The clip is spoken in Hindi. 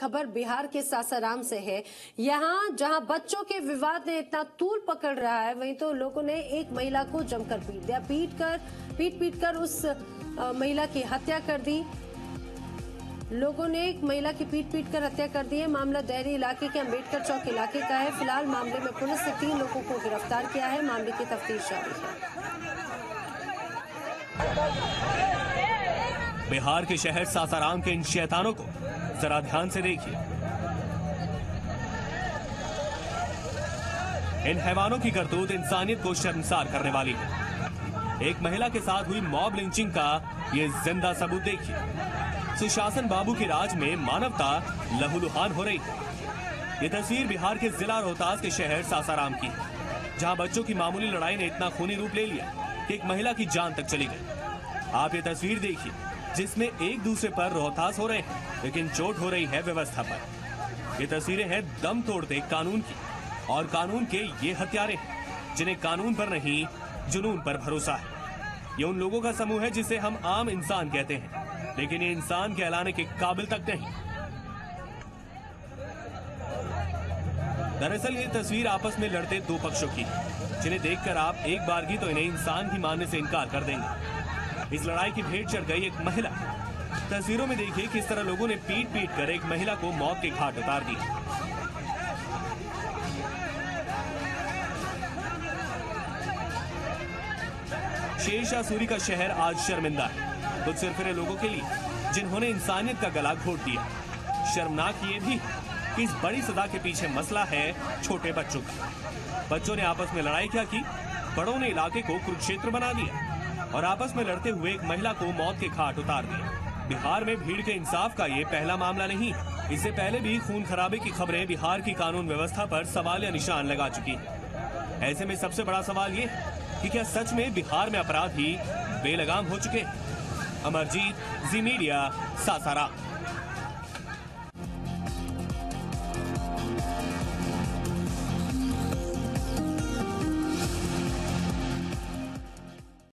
खबर बिहार के सासाराम से है। यहां जहां बच्चों के विवाद ने इतना तूल पकड़ रहा है, वहीं तो लोगों ने एक महिला को जमकर पीट दिया। पीट कर उस महिला की हत्या कर दी। लोगों ने एक महिला की पीट कर हत्या कर दी है। मामला डेहरी इलाके के अम्बेडकर चौक इलाके का है। फिलहाल मामले में पुलिस ने 3 लोगों को गिरफ्तार किया है। मामले की तफ्तीश जारी है। बिहार के शहर सासाराम के इन शैतानों को जरा ध्यान से देखिए। इन हैवानों की करतूत इंसानियत को शर्मसार करने वाली है। एक महिला के साथ हुई मॉब लिंचिंग का ये जिंदा सबूत देखिए। सुशासन बाबू के राज में मानवता लहूलुहान हो रही है। ये तस्वीर बिहार के जिला रोहतास के शहर सासाराम की है, जहां बच्चों की मामूली लड़ाई ने इतना खूनी रूप ले लिया कि एक महिला की जान तक चली गई। आप ये तस्वीर देखिए, जिसमें एक दूसरे पर रोहतास हो रहे हैं, लेकिन चोट हो रही है व्यवस्था पर। ये तस्वीरें हैं दम तोड़ते कानून की, और कानून के ये हत्यारे जिन्हें कानून पर नहीं जुनून पर भरोसा है। ये उन लोगों का समूह है जिसे हम आम इंसान कहते हैं, लेकिन ये इंसान कहलाने के काबिल तक नहीं। दरअसल ये तस्वीर आपस में लड़ते 2 पक्षों की, जिन्हें देखकर आप एक बारगी तो इन्हें इंसान ही मानने से इनकार कर देंगे। इस लड़ाई की भेंट चढ़ गई एक महिला। तस्वीरों में देखिए किस तरह लोगों ने पीट कर एक महिला को मौत के घाट उतार दी। शेरशाहसूरी का शहर आज शर्मिंदा है, कुछ सिरफिरे लोगों के लिए जिन्होंने इंसानियत का गला घोट दिया। शर्मनाक ये भी कि इस बड़ी सदा के पीछे मसला है छोटे बच्चों का। बच्चों ने आपस में लड़ाई क्या की, बड़ों ने इलाके को कुरुक्षेत्र बना दिया और आपस में लड़ते हुए एक महिला को मौत के घाट उतार दिया। बिहार में भीड़ के इंसाफ का ये पहला मामला नहीं। इससे पहले भी खून खराबे की खबरें बिहार की कानून व्यवस्था पर सवालिया निशान लगा चुकी है। ऐसे में सबसे बड़ा सवाल ये कि क्या सच में बिहार में अपराध ही बेलगाम हो चुके हैं? अमरजीत, जी मीडिया, सासाराम।